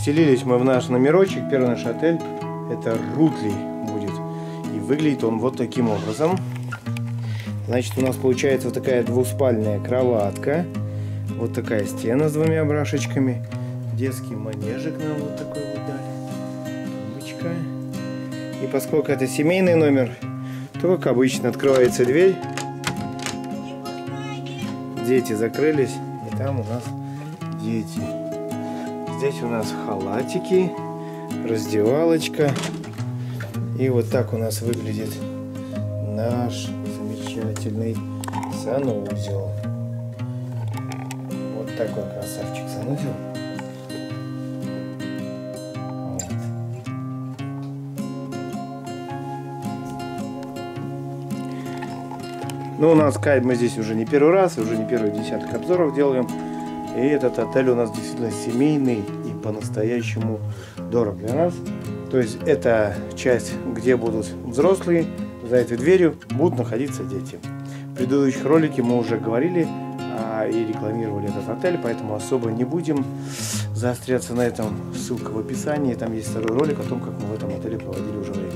Вселились мы в наш номерочек. Первый наш отель — это Рукли будет. И выглядит он вот таким образом. Значит, у нас получается вот такая двуспальная кроватка. Вот такая стена с двумя брашечками. Детский манежик нам вот такой вот дали. Тумбочка. И поскольку это семейный номер, то, как обычно, открывается дверь. Дети закрылись. И там у нас дети. Здесь у нас халатики, раздевалочка. И вот так у нас выглядит наш замечательный санузел. Вот такой красавчик санузел. Ну, у нас кайф, мы здесь уже не первый раз, уже не первый десяток обзоров делаем. И этот отель у нас действительно семейный и по-настоящему дорог для нас. То есть это часть, где будут взрослые, за этой дверью будут находиться дети. В предыдущих роликах мы уже говорили и рекламировали этот отель, поэтому особо не будем заостряться на этом. Ссылка в описании, там есть второй ролик о том, как мы в этом отеле проводили уже время.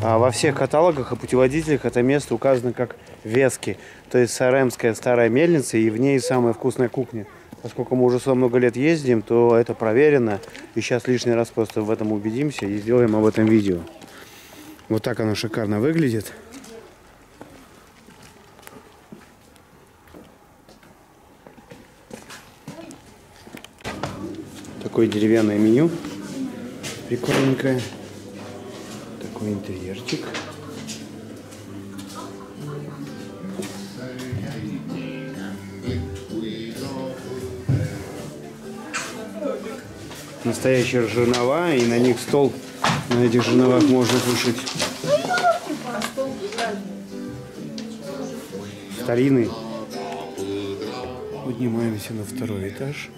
Во всех каталогах и путеводителях это место указано как Вески, то есть Саремская старая мельница, и в ней самая вкусная кухня. Поскольку мы уже много лет ездим, то это проверено, и сейчас лишний раз просто в этом убедимся и сделаем об этом видео. Вот так оно шикарно выглядит. Такое деревянное меню, прикольненькое. Такой интерьерчик. Настоящая жернова, и на них стол, на этих жерновах можно кушать. Старинный. Поднимаемся на второй этаж.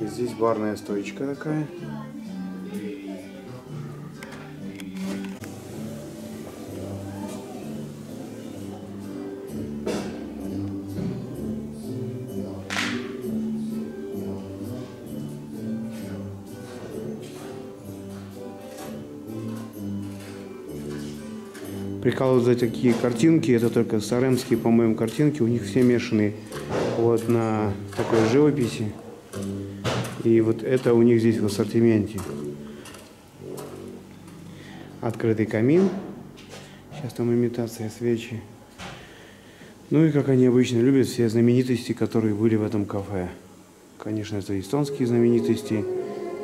Здесь барная стоечка такая. Прикалывают за такие картинки, это только саремские, по-моему, картинки, у них все мешаны вот на такой живописи. И вот это у них здесь в ассортименте. Открытый камин. Сейчас там имитация свечи. Ну и как они обычно любят, все знаменитости, которые были в этом кафе. Конечно, это эстонские знаменитости,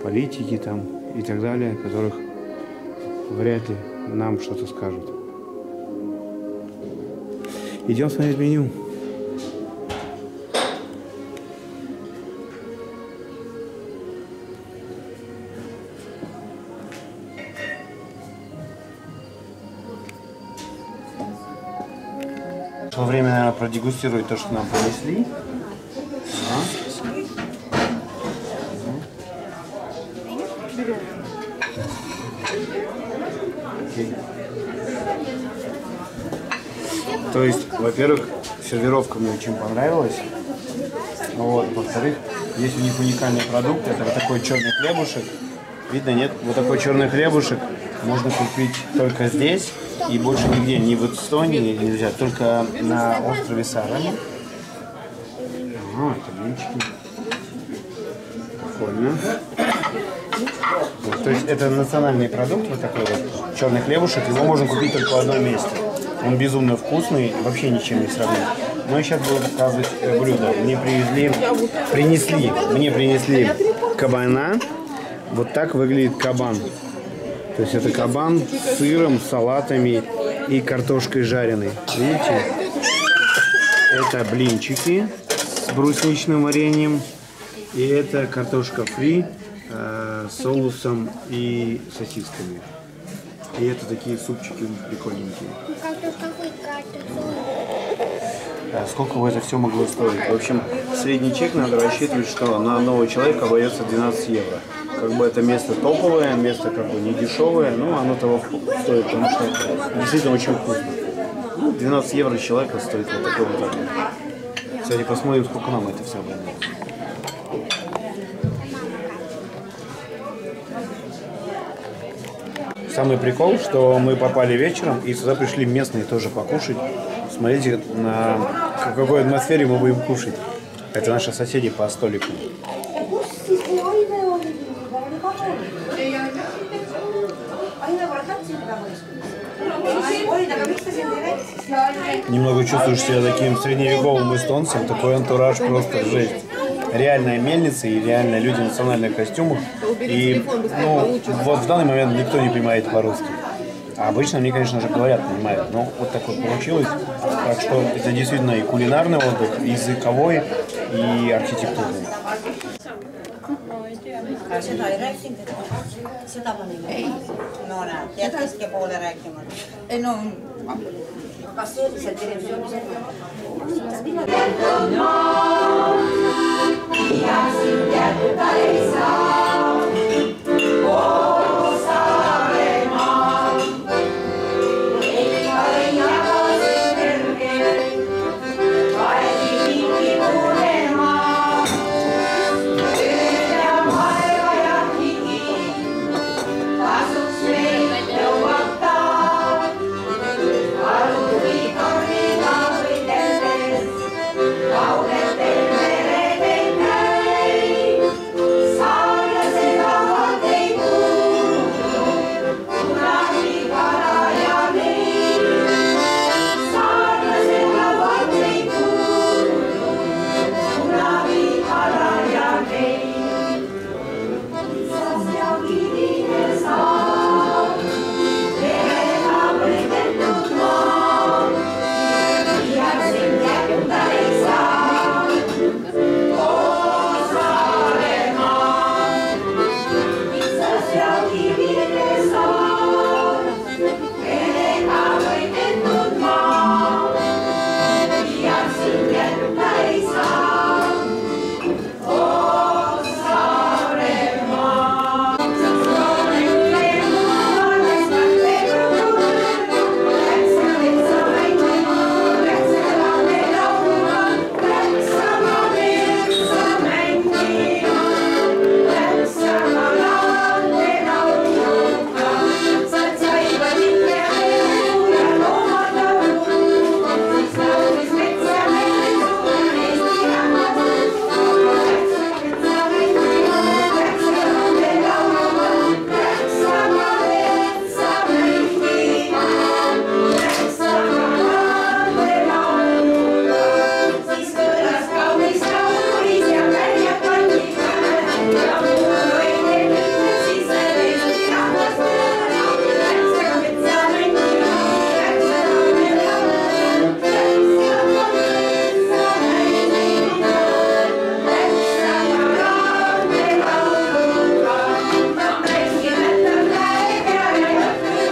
политики там и так далее, которых вряд ли нам что-то скажут. Идем смотреть меню. Время, наверное, продегустировать то, что нам принесли. То есть, во-первых, Сервировка мне очень понравилась. Вот, во-вторых, есть у них уникальный продукт. Это вот такой черный хлебушек. Видно, нет? Вот такой черный хлебушек можно купить только здесь и больше нигде. Ни в Эстонии нельзя, только на острове Сааремаа. Ага, это блинчики. Прикольно. Вот, то есть это национальный продукт, вот такой вот черный хлебушек. Его можно купить только в одном месте. Он безумно вкусный, вообще ничем не сравним. Но я сейчас буду показывать блюдо. Мне принесли кабана. Вот так выглядит кабан. То есть это кабан с сыром, салатами и картошкой жареной. Видите? Это блинчики с брусничным вареньем. И это картошка фри с соусом и сосисками. И это такие супчики прикольненькие. Сколько бы это все могло стоить? В общем, средний чек надо рассчитывать, что на одного человека обойдется 12 евро. Как бы это место топовое, место как бы не дешевое, но оно того стоит, потому что действительно очень вкусно. 12 евро человека стоит вот такой вот обед. Кстати, посмотрим, сколько нам это все обойдется. Самый прикол, что мы попали вечером, и сюда пришли местные тоже покушать. Смотрите, на какой атмосфере мы будем кушать. Это наши соседи по столику. Немного чувствуешь себя таким средневековым эстонцем. Такой антураж просто жесть. Реальная мельница и реально люди в национальных костюмах. И ну, вот в данный момент никто не понимает по-русски. А обычно мне, конечно же, говорят, понимают. Но вот так вот получилось. Так что это действительно и кулинарный отдых, и языковой, и архитектурный.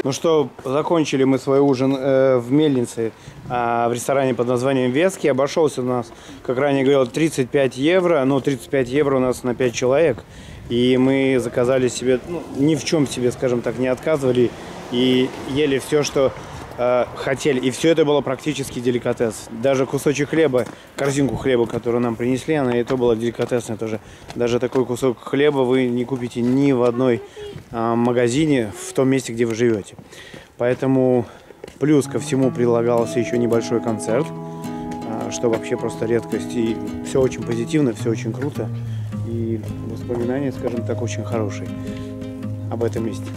Ну что, закончили мы свой ужин в Мельнице, в ресторане под названием Вески. Обошелся у нас, как ранее говорил, 35 евро. Но 35 евро у нас на 5 человек. И мы заказали себе, ну, ни в чем себе, скажем так, не отказывали. И ели все, что хотели. И все это было практически деликатес. Даже кусочек хлеба, корзинку хлеба, которую нам принесли, она и то была деликатесная тоже. Даже такой кусок хлеба вы не купите ни в одной магазине в том месте, где вы живете. Поэтому плюс ко всему прилагался еще небольшой концерт, что вообще просто редкость. И все очень позитивно, все очень круто. И воспоминания, скажем так, очень хорошие об этом месте.